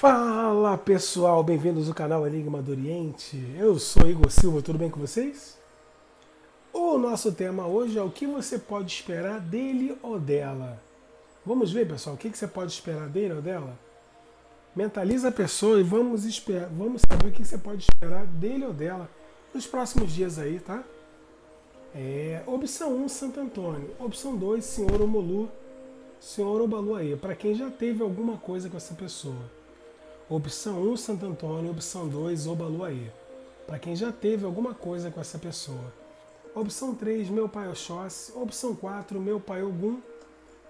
Fala pessoal, bem-vindos ao canal Enigma do Oriente. Eu sou Igor Silva, tudo bem com vocês? O nosso tema hoje é o que você pode esperar dele ou dela. Vamos ver, pessoal, o que você pode esperar dele ou dela? Mentaliza a pessoa e vamos saber o que você pode esperar dele ou dela nos próximos dias aí, tá? Opção 1, Santo Antônio. Opção 2, Senhor Omolu. Senhor Obaluaê, para quem já teve alguma coisa com essa pessoa. Opção 1, Santo Antônio. Opção 2, Obaluaê, para quem já teve alguma coisa com essa pessoa. Opção 3, meu pai Oxóssi. Opção 4, meu pai Ogum,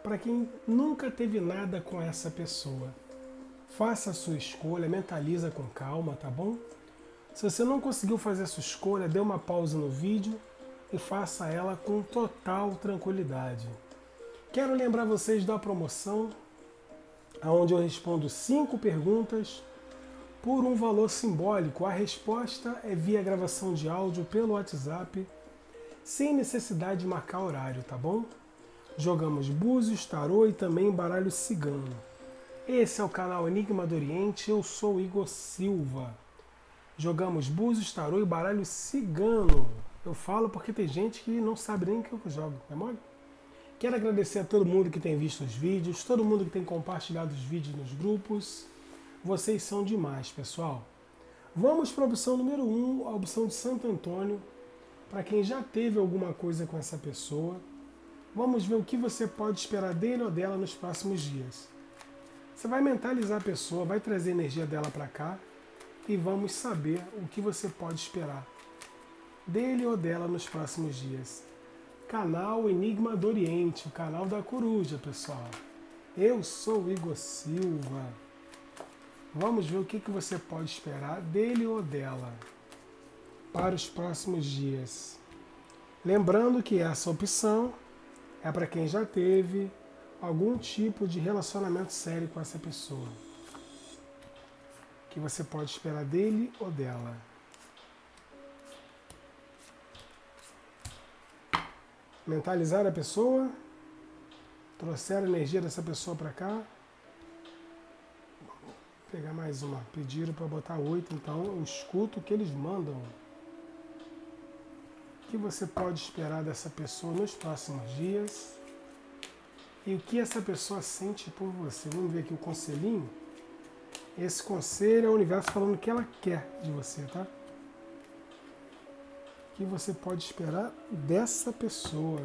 para quem nunca teve nada com essa pessoa. Faça a sua escolha, mentaliza com calma, tá bom? Se você não conseguiu fazer a sua escolha, dê uma pausa no vídeo e faça ela com total tranquilidade. Quero lembrar vocês da promoção, onde eu respondo 5 perguntas por um valor simbólico. A resposta é via gravação de áudio pelo WhatsApp, sem necessidade de marcar horário, tá bom? Jogamos Búzios, Tarô e também Baralho Cigano. Esse é o canal Enigma do Oriente, eu sou Igor Silva. Jogamos Búzios, Tarô e Baralho Cigano. Eu falo porque tem gente que não sabe nem o que eu jogo, é mole? Quero agradecer a todo mundo que tem visto os vídeos, todo mundo que tem compartilhado os vídeos nos grupos. Vocês são demais, pessoal. Vamos para a opção número 1, a opção de Santo Antônio. Para quem já teve alguma coisa com essa pessoa, vamos ver o que você pode esperar dele ou dela nos próximos dias. Você vai mentalizar a pessoa, vai trazer a energia dela para cá e vamos saber o que você pode esperar dele ou dela nos próximos dias. Canal Enigma do Oriente, o canal da coruja, pessoal. Eu sou o Igor Silva. Vamos ver o que você pode esperar dele ou dela para os próximos dias. Lembrando que essa opção é para quem já teve algum tipo de relacionamento sério com essa pessoa. O que você pode esperar dele ou dela. Mentalizar a pessoa, trouxer a energia dessa pessoa para cá. Vou pegar mais uma. Pediram para botar 8, então eu escuto o que eles mandam. O que você pode esperar dessa pessoa nos próximos dias e o que essa pessoa sente por você. Vamos ver aqui o conselhinho. Esse conselho é o universo falando o que ela quer de você, tá? Que você pode esperar dessa pessoa.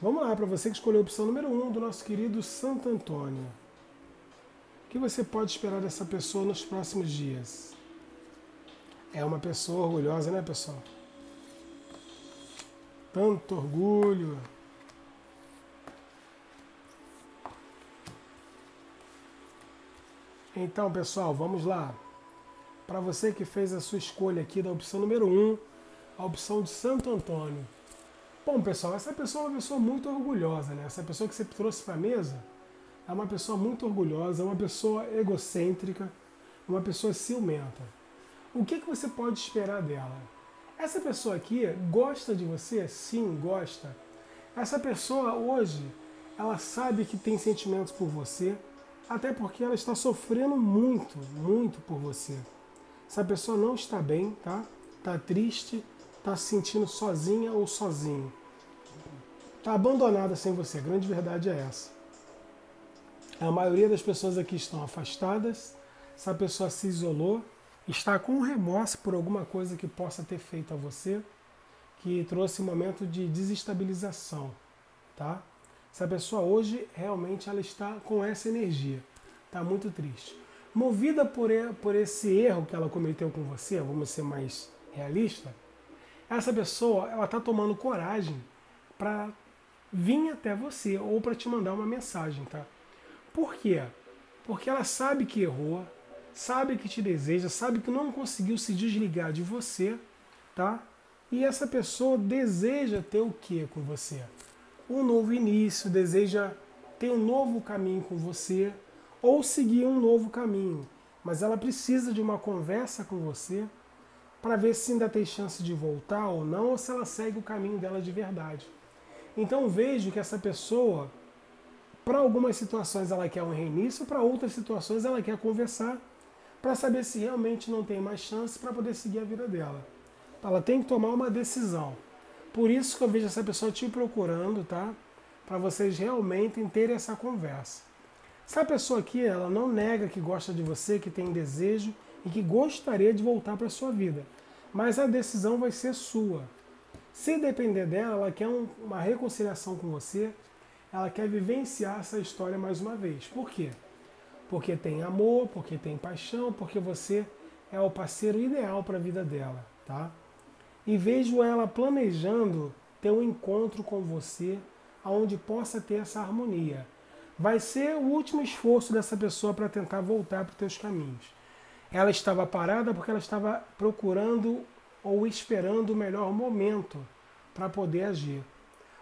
Vamos lá, para você que escolheu a opção número 1 do nosso querido Santo Antônio. O que você pode esperar dessa pessoa nos próximos dias? É uma pessoa orgulhosa, né, pessoal? Tanto orgulho. Então, pessoal, vamos lá. Para você que fez a sua escolha aqui da opção número 1, a opção de Santo Antônio. Bom, pessoal, essa pessoa é uma pessoa muito orgulhosa, né? Essa pessoa que você trouxe para a mesa é uma pessoa muito orgulhosa, é uma pessoa egocêntrica, uma pessoa ciumenta. O que você pode esperar dela? Essa pessoa aqui gosta de você? Sim, gosta. Essa pessoa hoje, ela sabe que tem sentimentos por você, até porque ela está sofrendo muito, muito por você. Essa pessoa não está bem, tá? Tá triste, tá se sentindo sozinha ou sozinho. Tá abandonada sem você, a grande verdade é essa. A maioria das pessoas aqui estão afastadas, essa pessoa se isolou, está com remorso por alguma coisa que possa ter feito a você, que trouxe um momento de desestabilização, tá? Essa pessoa hoje, realmente, ela está com essa energia, tá muito triste. Movida por esse erro que ela cometeu com você, vamos ser mais realista, essa pessoa ela está tomando coragem para vir até você ou para te mandar uma mensagem, tá? Por quê? Porque ela sabe que errou, sabe que te deseja, sabe que não conseguiu se desligar de você, tá? E essa pessoa deseja ter o que com você? Um novo início, deseja ter um novo caminho com você ou seguir um novo caminho, mas ela precisa de uma conversa com você para ver se ainda tem chance de voltar ou não, ou se ela segue o caminho dela de verdade. Então vejo que essa pessoa Para algumas situações ela quer um reinício, para outras situações ela quer conversar para saber se realmente não tem mais chance para poder seguir a vida dela. Ela tem que tomar uma decisão. Por isso que eu vejo essa pessoa te procurando, tá? Para vocês realmente terem essa conversa. Essa pessoa aqui, ela não nega que gosta de você, que tem desejo e que gostaria de voltar para a sua vida. Mas a decisão vai ser sua. Se depender dela, ela quer uma reconciliação com você, ela quer vivenciar essa história mais uma vez. Por quê? Porque tem amor, porque tem paixão, porque você é o parceiro ideal para a vida dela, tá? E vejo ela planejando ter um encontro com você, onde possa ter essa harmonia. Vai ser o último esforço dessa pessoa para tentar voltar para os teus caminhos. Ela estava parada porque ela estava procurando ou esperando o melhor momento para poder agir.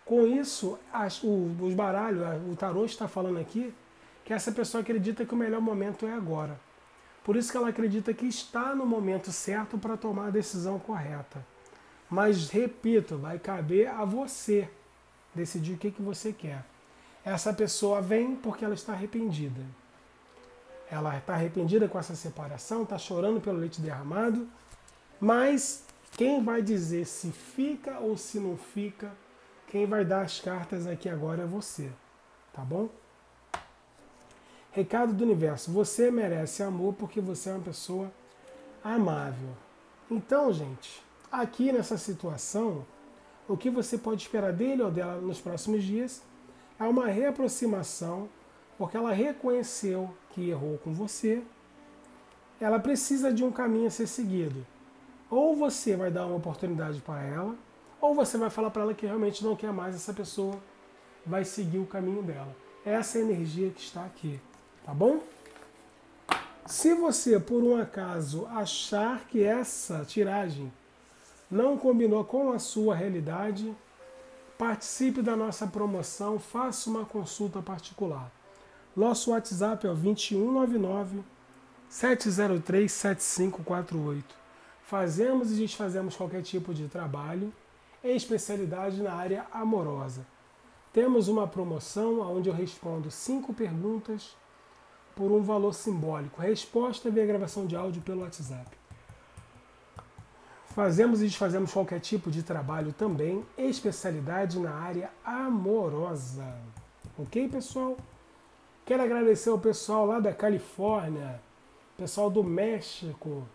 Com isso, os baralhos, o tarô está falando aqui, que essa pessoa acredita que o melhor momento é agora. Por isso que ela acredita que está no momento certo para tomar a decisão correta. Mas, repito, vai caber a você decidir o que você quer. Essa pessoa vem porque ela está arrependida. Ela está arrependida com essa separação, está chorando pelo leite derramado, mas quem vai dizer se fica ou se não fica, quem vai dar as cartas aqui agora é você, tá bom? Recado do universo, você merece amor porque você é uma pessoa amável. Então, gente, aqui nessa situação, o que você pode esperar dele ou dela nos próximos dias é uma reaproximação, porque ela reconheceu que errou com você, ela precisa de um caminho a ser seguido. Ou você vai dar uma oportunidade para ela, ou você vai falar para ela que realmente não quer mais essa pessoa, vai seguir o caminho dela. Essa é a energia que está aqui, tá bom? Se você, por um acaso, achar que essa tiragem não combinou com a sua realidade, participe da nossa promoção, faça uma consulta particular. Nosso WhatsApp é o 2199 703 7548. Fazemos e desfazemos qualquer tipo de trabalho, em especialidade na área amorosa. Temos uma promoção onde eu respondo 5 perguntas por um valor simbólico. Resposta via gravação de áudio pelo WhatsApp. Fazemos e desfazemos qualquer tipo de trabalho também, especialidade na área amorosa. Ok, pessoal? Quero agradecer o pessoal lá da Califórnia, pessoal do México,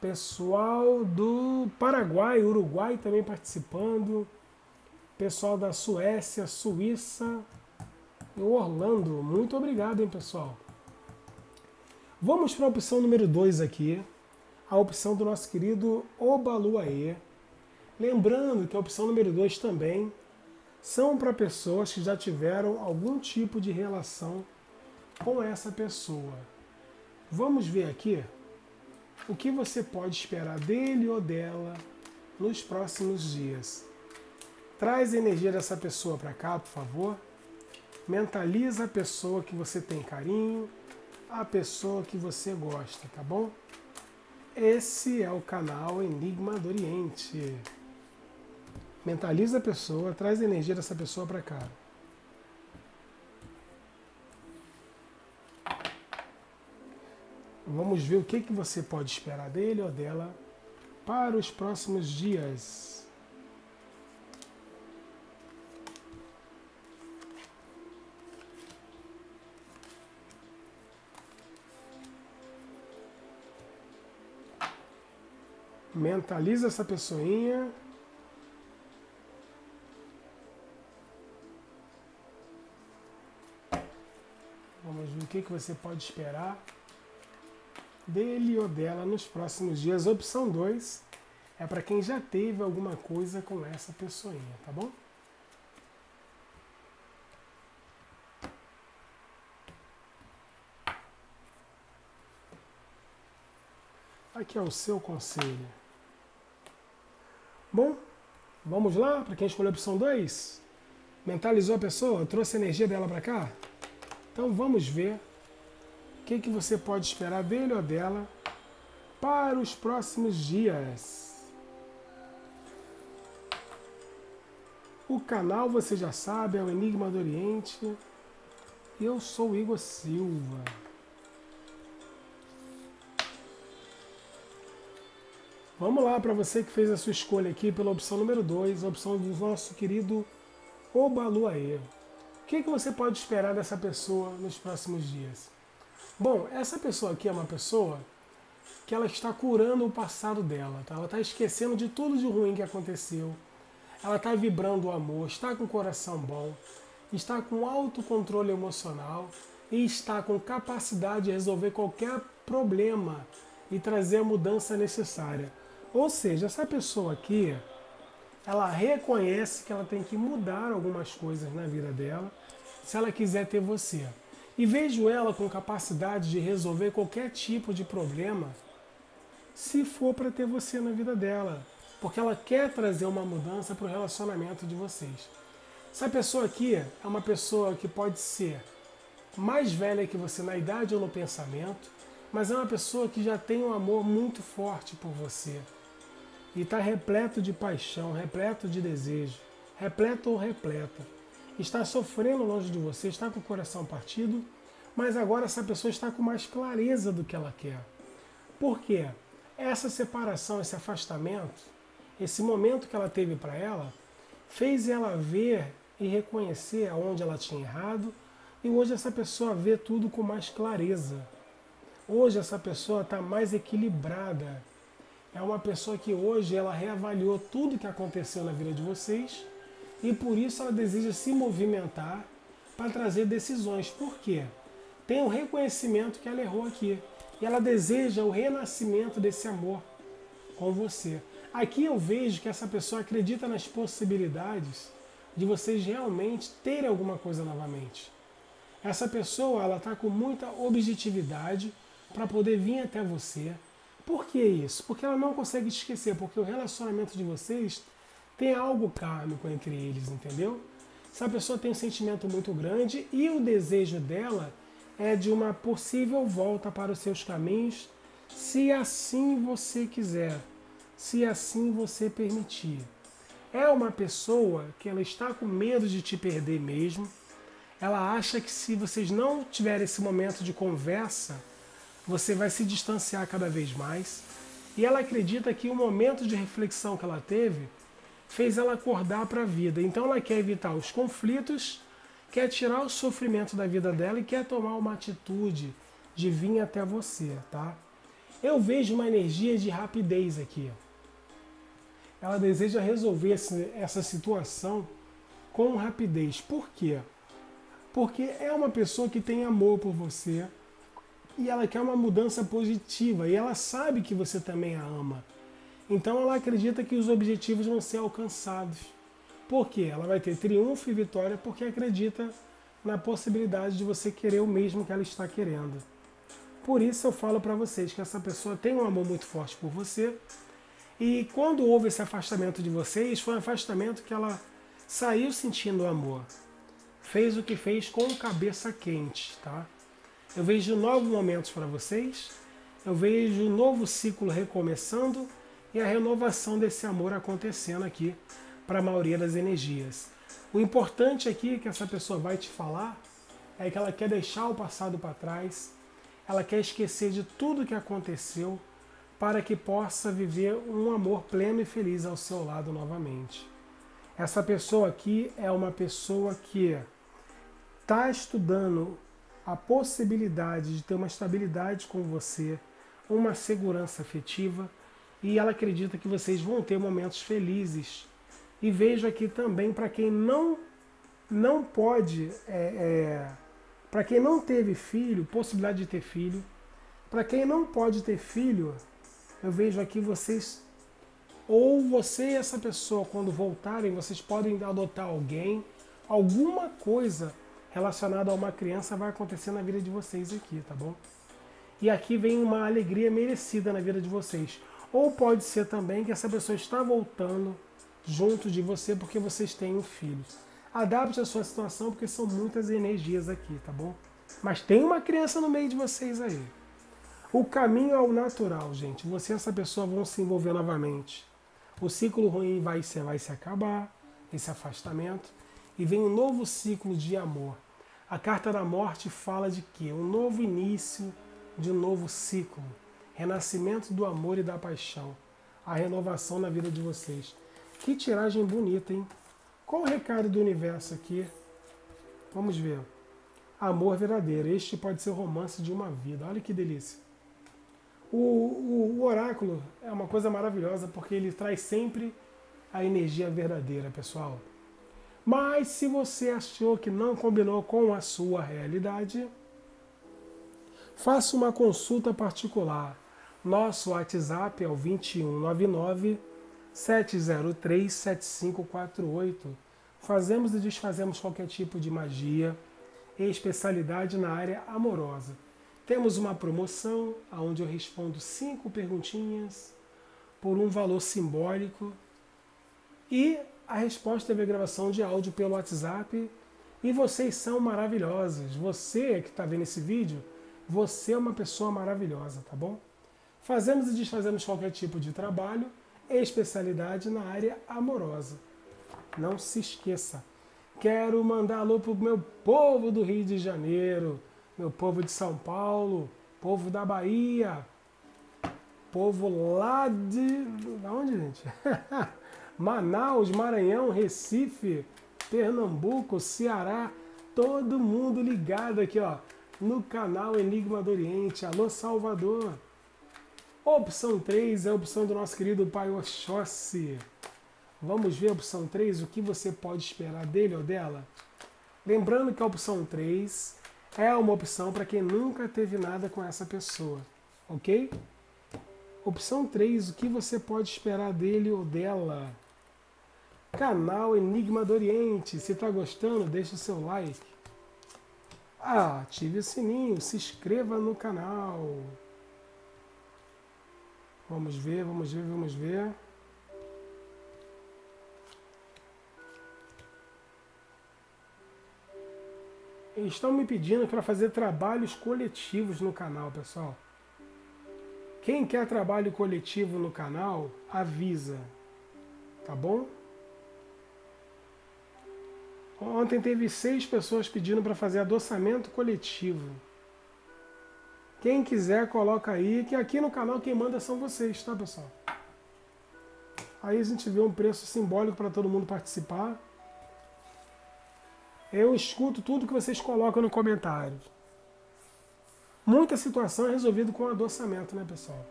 pessoal do Paraguai, Uruguai também participando, pessoal da Suécia, Suíça e Orlando. Muito obrigado, hein, pessoal? Vamos para a opção número 2 aqui, a opção do nosso querido Obaluaê. Lembrando que a opção número 2 também são para pessoas que já tiveram algum tipo de relação com essa pessoa. Vamos ver aqui o que você pode esperar dele ou dela nos próximos dias. Traz a energia dessa pessoa para cá, por favor. Mentaliza a pessoa que você tem carinho, a pessoa que você gosta, tá bom? Esse é o canal Enigma do Oriente. Mentaliza a pessoa, traz a energia dessa pessoa para cá. Vamos ver o que você pode esperar dele ou dela para os próximos dias. Mentaliza essa pessoinha. Vamos ver o que você pode esperar dele ou dela nos próximos dias. Opção 2 é para quem já teve alguma coisa com essa pessoinha, tá bom? Aqui é o seu conselho. Bom, vamos lá para quem escolheu a opção 2. Mentalizou a pessoa, trouxe a energia dela para cá. Então vamos ver o que você pode esperar dele ou dela para os próximos dias. O canal, você já sabe, é o Enigma do Oriente. Eu sou o Igor Silva. Vamos lá, para você que fez a sua escolha aqui pela opção número 2, a opção do nosso querido Obaluaê. O que é que você pode esperar dessa pessoa nos próximos dias? Bom, essa pessoa aqui é uma pessoa que ela está curando o passado dela, tá? Ela está esquecendo de tudo de ruim que aconteceu. Ela está vibrando o amor, está com o coração bom, está com autocontrole emocional e está com capacidade de resolver qualquer problema e trazer a mudança necessária. Ou seja, essa pessoa aqui, ela reconhece que ela tem que mudar algumas coisas na vida dela se ela quiser ter você. E vejo ela com capacidade de resolver qualquer tipo de problema se for para ter você na vida dela, porque ela quer trazer uma mudança para o relacionamento de vocês. Essa pessoa aqui é uma pessoa que pode ser mais velha que você na idade ou no pensamento, mas é uma pessoa que já tem um amor muito forte por você. E está repleto de paixão, repleto de desejo, repleto ou repleta. Está sofrendo longe de você, está com o coração partido, mas agora essa pessoa está com mais clareza do que ela quer. Por quê? Essa separação, esse afastamento, esse momento que ela teve para ela, fez ela ver e reconhecer aonde ela tinha errado, e hoje essa pessoa vê tudo com mais clareza. Hoje essa pessoa está mais equilibrada. É uma pessoa que hoje ela reavaliou tudo que aconteceu na vida de vocês e por isso ela deseja se movimentar para trazer decisões. Por quê? Tem um reconhecimento que ela errou aqui e ela deseja o renascimento desse amor com você. Aqui eu vejo que essa pessoa acredita nas possibilidades de vocês realmente terem alguma coisa novamente. Essa pessoa ela está com muita objetividade para poder vir até você. Por que isso? Porque ela não consegue esquecer, porque o relacionamento de vocês tem algo kármico entre eles, entendeu? Essa pessoa tem um sentimento muito grande e o desejo dela é de uma possível volta para os seus caminhos, se assim você quiser, se assim você permitir. É uma pessoa que ela está com medo de te perder mesmo. Ela acha que se vocês não tiverem esse momento de conversa, você vai se distanciar cada vez mais. E ela acredita que o momento de reflexão que ela teve fez ela acordar para a vida. Então ela quer evitar os conflitos, quer tirar o sofrimento da vida dela e quer tomar uma atitude de vir até você, tá? Eu vejo uma energia de rapidez aqui. Ela deseja resolver essa situação com rapidez. Por quê? Porque é uma pessoa que tem amor por você, e ela quer uma mudança positiva, e ela sabe que você também a ama. Então ela acredita que os objetivos vão ser alcançados. Por quê? Ela vai ter triunfo e vitória porque acredita na possibilidade de você querer o mesmo que ela está querendo. Por isso eu falo para vocês que essa pessoa tem um amor muito forte por você, e quando houve esse afastamento de vocês, foi um afastamento que ela saiu sentindo o amor. Fez o que fez com cabeça quente, tá? Eu vejo novos momentos para vocês, eu vejo um novo ciclo recomeçando e a renovação desse amor acontecendo aqui para a maioria das energias. O importante aqui que essa pessoa vai te falar é que ela quer deixar o passado para trás, ela quer esquecer de tudo que aconteceu para que possa viver um amor pleno e feliz ao seu lado novamente. Essa pessoa aqui é uma pessoa que está estudando a possibilidade de ter uma estabilidade com você, uma segurança afetiva, e ela acredita que vocês vão ter momentos felizes. E vejo aqui também para quem não pode, para quem não teve filho, possibilidade de ter filho, para quem não pode ter filho, eu vejo aqui vocês, ou você e essa pessoa, quando voltarem, vocês podem adotar alguém, alguma coisa relacionado a uma criança vai acontecer na vida de vocês aqui, tá bom? E aqui vem uma alegria merecida na vida de vocês. Ou pode ser também que essa pessoa está voltando junto de você porque vocês têm um filho. Adapte a sua situação porque são muitas energias aqui, tá bom? Mas tem uma criança no meio de vocês aí. O caminho é o natural, gente. Você e essa pessoa vão se envolver novamente. O ciclo ruim vai se acabar, esse afastamento. E vem um novo ciclo de amor. A carta da morte fala de quê? Um novo início, de um novo ciclo. Renascimento do amor e da paixão. A renovação na vida de vocês. Que tiragem bonita, hein? Qual o recado do universo aqui? Vamos ver. Amor verdadeiro. Este pode ser o romance de uma vida. Olha que delícia. O oráculo é uma coisa maravilhosa porque ele traz sempre a energia verdadeira, pessoal. Mas se você achou que não combinou com a sua realidade, faça uma consulta particular. Nosso WhatsApp é o 2199-703-7548. Fazemos e desfazemos qualquer tipo de magia e especialidade na área amorosa. Temos uma promoção onde eu respondo 5 perguntinhas por um valor simbólico e a resposta é a gravação de áudio pelo WhatsApp. E vocês são maravilhosos. Você que está vendo esse vídeo, você é uma pessoa maravilhosa, tá bom? Fazemos e desfazemos qualquer tipo de trabalho e especialidade na área amorosa. Não se esqueça. Quero mandar alô para o meu povo do Rio de Janeiro, meu povo de São Paulo, povo da Bahia, povo lá de onde, gente? Manaus, Maranhão, Recife, Pernambuco, Ceará, todo mundo ligado aqui, ó, no canal Enigma do Oriente. Alô, Salvador! Opção 3 é a opção do nosso querido pai Oxóssi. Vamos ver a opção 3, o que você pode esperar dele ou dela? Lembrando que a opção 3... é uma opção para quem nunca teve nada com essa pessoa, ok? Opção 3, o que você pode esperar dele ou dela? Canal Enigma do Oriente. Se está gostando, deixa o seu like. Ative o sininho, se inscreva no canal. Vamos ver, vamos ver, vamos ver. Estão me pedindo para fazer trabalhos coletivos no canal, pessoal. Quem quer trabalho coletivo no canal, avisa, tá bom? Ontem teve 6 pessoas pedindo para fazer adoçamento coletivo. Quem quiser, coloca aí, que aqui no canal quem manda são vocês, tá, pessoal? Aí a gente vê um preço simbólico para todo mundo participar. Eu escuto tudo que vocês colocam no comentário. Muita situação é resolvida com adoçamento, né, pessoal?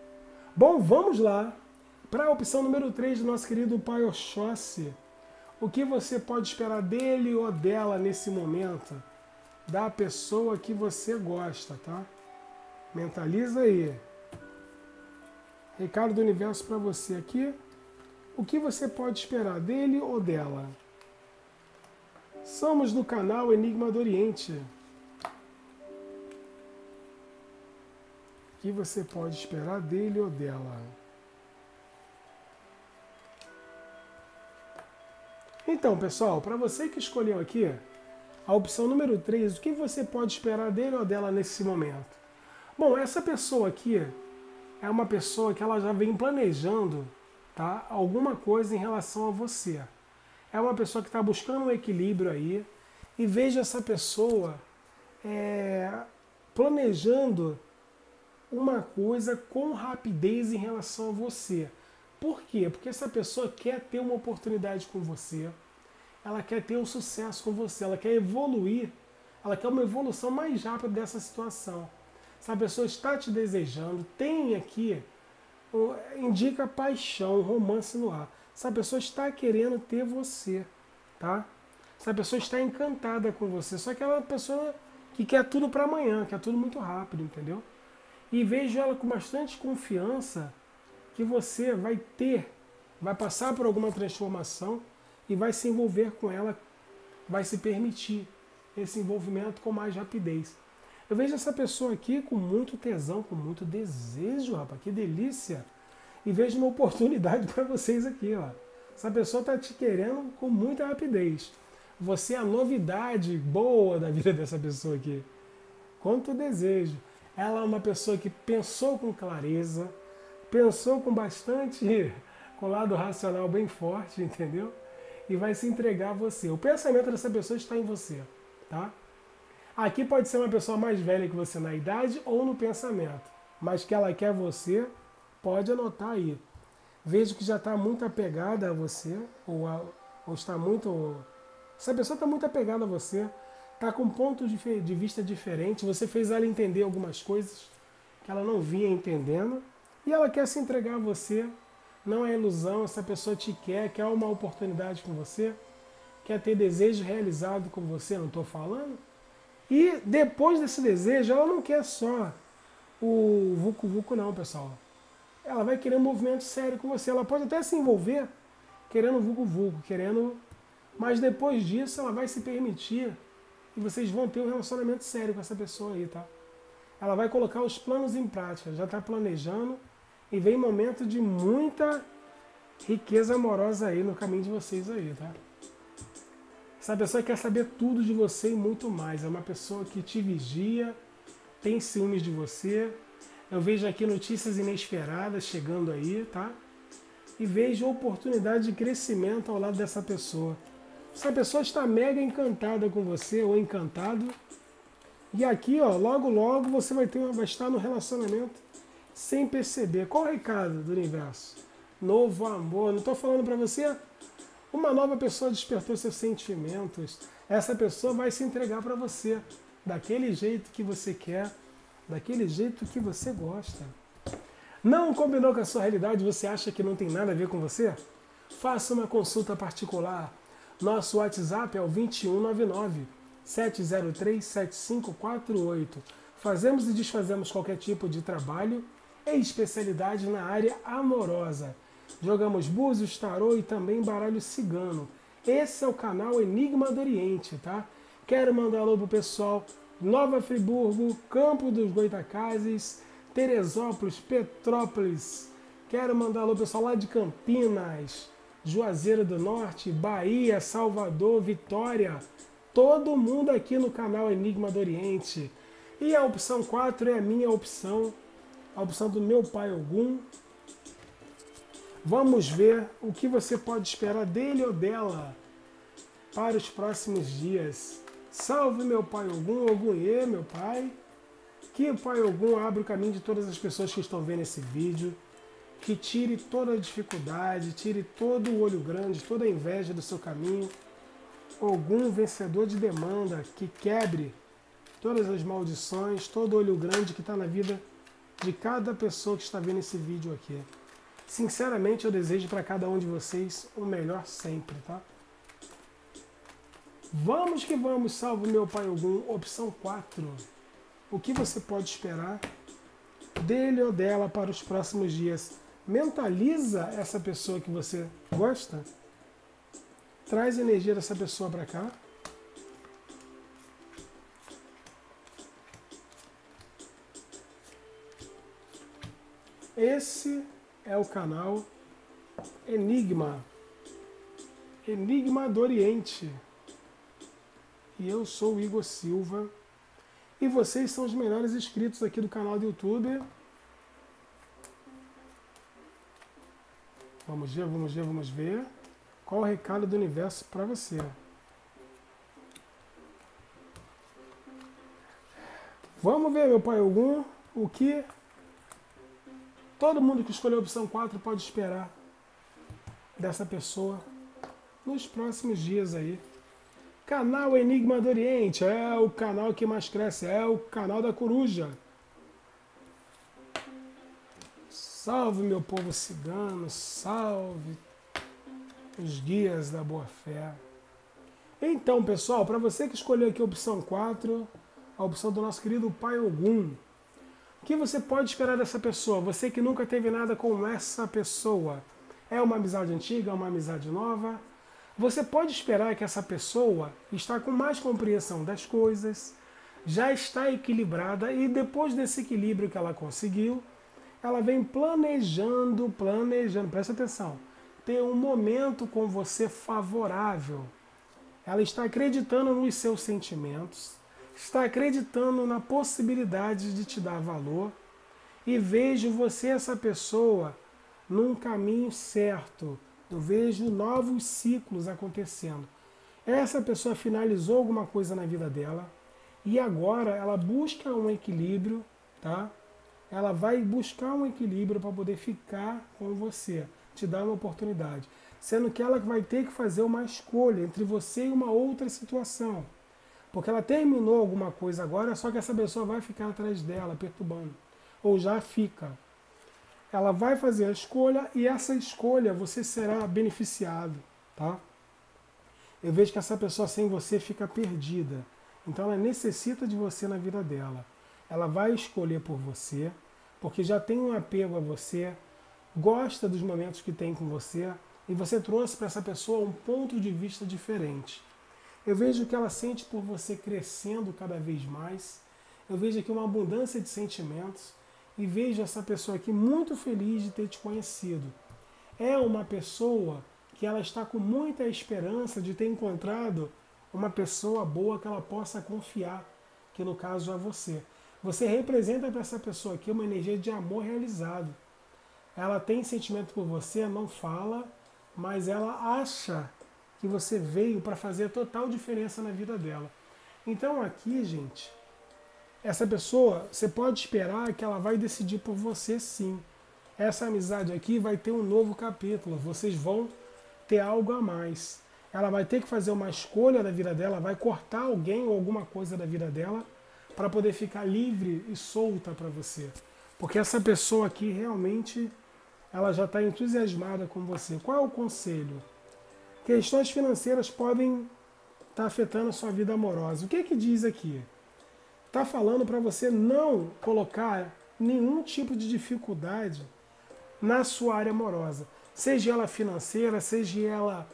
Bom, vamos lá para a opção número 3 do nosso querido pai Oxóssi. O que você pode esperar dele ou dela nesse momento? Da pessoa que você gosta, tá? Mentaliza aí. Recado do universo para você aqui. O que você pode esperar dele ou dela? Somos do canal Enigma do Oriente. O que você pode esperar dele ou dela? Então, pessoal, para você que escolheu aqui a opção número 3, o que você pode esperar dele ou dela nesse momento? Bom, essa pessoa aqui é uma pessoa que ela já vem planejando, tá, alguma coisa em relação a você. É uma pessoa que está buscando um equilíbrio aí, e veja essa pessoa planejando uma coisa com rapidez em relação a você. Por quê? Porque essa pessoa quer ter uma oportunidade com você, ela quer ter um sucesso com você, ela quer evoluir, ela quer uma evolução mais rápida dessa situação. Essa pessoa está te desejando, tem aqui, indica paixão, romance no ar. Essa pessoa está querendo ter você, tá? Essa pessoa está encantada com você, só que ela é uma pessoa que quer tudo para amanhã, quer tudo muito rápido, entendeu? E vejo ela com bastante confiança que você vai ter, vai passar por alguma transformação e vai se envolver com ela, vai se permitir esse envolvimento com mais rapidez. Eu vejo essa pessoa aqui com muito tesão, com muito desejo, rapaz, que delícia! E vejo uma oportunidade para vocês aqui, ó. Essa pessoa está te querendo com muita rapidez. Você é a novidade boa da vida dessa pessoa aqui. Quanto desejo. Ela é uma pessoa que pensou com clareza, pensou com bastante, com lado racional bem forte, entendeu? E vai se entregar a você. O pensamento dessa pessoa está em você, tá? Aqui pode ser uma pessoa mais velha que você na idade ou no pensamento, mas que ela quer você, pode anotar aí. Vejo que já está muito apegada a você, ou está muito... Essa pessoa está muito apegada a você, está com um ponto de vista diferente, você fez ela entender algumas coisas que ela não vinha entendendo, e ela quer se entregar a você, não é ilusão, essa pessoa te quer, quer uma oportunidade com você, quer ter desejo realizado com você, não estou falando? E depois desse desejo, ela não quer só o vucu-vucu não, pessoal. Ela vai querer um movimento sério com você, ela pode até se envolver querendo vucu-vucu, querendo... Mas depois disso, ela vai se permitir e vocês vão ter um relacionamento sério com essa pessoa aí, tá? Ela vai colocar os planos em prática, já está planejando e vem momento de muita riqueza amorosa aí no caminho de vocês aí, tá? Essa pessoa quer saber tudo de você e muito mais. É uma pessoa que te vigia, tem ciúmes de você. Eu vejo aqui notícias inesperadas chegando aí, tá? E vejo oportunidade de crescimento ao lado dessa pessoa. Essa pessoa está mega encantada com você, ou encantado. E aqui, ó, logo logo você vai estar no relacionamento sem perceber. Qual o recado do universo? Novo amor. Não estou falando para você? Uma nova pessoa despertou seus sentimentos. Essa pessoa vai se entregar para você. Daquele jeito que você quer. Daquele jeito que você gosta. Não combinou com a sua realidade? Você acha que não tem nada a ver com você? Faça uma consulta particular. Nosso WhatsApp é o 2199-703-7548. Fazemos e desfazemos qualquer tipo de trabalho e especialidade na área amorosa. Jogamos búzios, tarô e também baralho cigano. Esse é o canal Enigma do Oriente, tá? Quero mandar alô pro pessoal Nova Friburgo, Campo dos Goitacazes, Teresópolis, Petrópolis. Quero mandar alô pro pessoal lá de Campinas, Juazeiro do Norte, Bahia, Salvador, Vitória, todo mundo aqui no canal Enigma do Oriente. E a opção 4 é a minha opção, a opção do meu pai Ogum. Vamos ver o que você pode esperar dele ou dela para os próximos dias. Salve meu pai Ogum, Ogunhê, meu pai. Que o pai Ogum abra o caminho de todas as pessoas que estão vendo esse vídeo. Que tire toda a dificuldade, tire todo o olho grande, toda a inveja do seu caminho. Ogum vencedor de demanda, que quebre todas as maldições, todo o olho grande que está na vida de cada pessoa que está vendo esse vídeo aqui. Sinceramente, eu desejo para cada um de vocês o melhor sempre, tá? Vamos que vamos, salve meu pai Ogum. Opção 4. O que você pode esperar dele ou dela para os próximos dias? Mentaliza essa pessoa que você gosta, traz a energia dessa pessoa para cá. Esse é o canal Enigma do Oriente, e eu sou o Igor Silva, e vocês são os melhores inscritos aqui do canal do YouTube. Vamos ver, vamos ver, vamos ver. Qual o recado do universo para você? Vamos ver, meu pai Ogum, o que todo mundo que escolheu a opção 4 pode esperar dessa pessoa nos próximos dias aí. Canal Enigma do Oriente é o canal que mais cresce, é o canal da coruja. Salve, meu povo cigano, salve os guias da boa-fé. Então, pessoal, para você que escolheu aqui a opção 4, a opção do nosso querido pai Ogum, o que você pode esperar dessa pessoa? Você que nunca teve nada com essa pessoa. É uma amizade antiga, é uma amizade nova? Você pode esperar que essa pessoa está com mais compreensão das coisas, já está equilibrada, e depois desse equilíbrio que ela conseguiu, ela vem planejando, presta atenção, ter um momento com você favorável. Ela está acreditando nos seus sentimentos, está acreditando na possibilidade de te dar valor, e vejo você, essa pessoa, num caminho certo. Eu vejo novos ciclos acontecendo. Essa pessoa finalizou alguma coisa na vida dela E agora ela busca um equilíbrio, tá? Ela vai buscar um equilíbrio para poder ficar com você, te dar uma oportunidade. Sendo que ela vai ter que fazer uma escolha entre você e uma outra situação. Porque ela terminou alguma coisa agora, só que essa pessoa vai ficar atrás dela, perturbando. Ou já fica. Ela vai fazer a escolha e essa escolha você será beneficiado, tá? Eu vejo que essa pessoa sem você fica perdida. Então ela necessita de você na vida dela. Ela vai escolher por você, porque já tem um apego a você, gosta dos momentos que tem com você, e você trouxe para essa pessoa um ponto de vista diferente. Eu vejo que ela sente por você crescendo cada vez mais. Eu vejo aqui uma abundância de sentimentos e vejo essa pessoa aqui muito feliz de ter te conhecido. É uma pessoa que ela está com muita esperança de ter encontrado uma pessoa boa que ela possa confiar, que no caso é você. Você representa para essa pessoa aqui uma energia de amor realizado. Ela tem sentimento por você, não fala, mas ela acha que você veio para fazer total diferença na vida dela. Então aqui, gente, essa pessoa, você pode esperar que ela vai decidir por você sim. Essa amizade aqui vai ter um novo capítulo, vocês vão ter algo a mais. Ela vai ter que fazer uma escolha da vida dela, vai cortar alguém ou alguma coisa da vida dela, para poder ficar livre e solta para você. Porque essa pessoa aqui realmente, ela já está entusiasmada com você. Qual é o conselho? Questões financeiras podem estar afetando a sua vida amorosa. O que é que diz aqui? Está falando para você não colocar nenhum tipo de dificuldade na sua área amorosa. Seja ela financeira, seja ela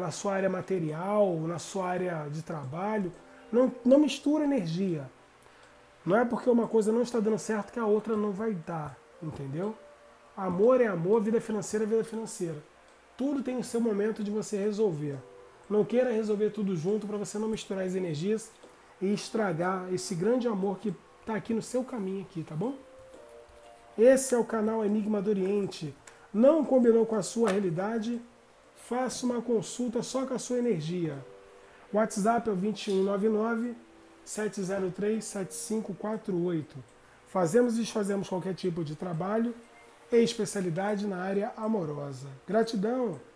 na sua área material, na sua área de trabalho. Não mistura energia. Não é porque uma coisa não está dando certo que a outra não vai dar, entendeu? Amor é amor, vida financeira é vida financeira. Tudo tem o seu momento de você resolver. Não queira resolver tudo junto para você não misturar as energias e estragar esse grande amor que está aqui no seu caminho, aqui, tá bom? Esse é o canal Enigma do Oriente. Não combinou com a sua realidade? Faça uma consulta só com a sua energia. WhatsApp é o 2199-703-7548. Fazemos e desfazemos qualquer tipo de trabalho e especialidade na área amorosa. Gratidão!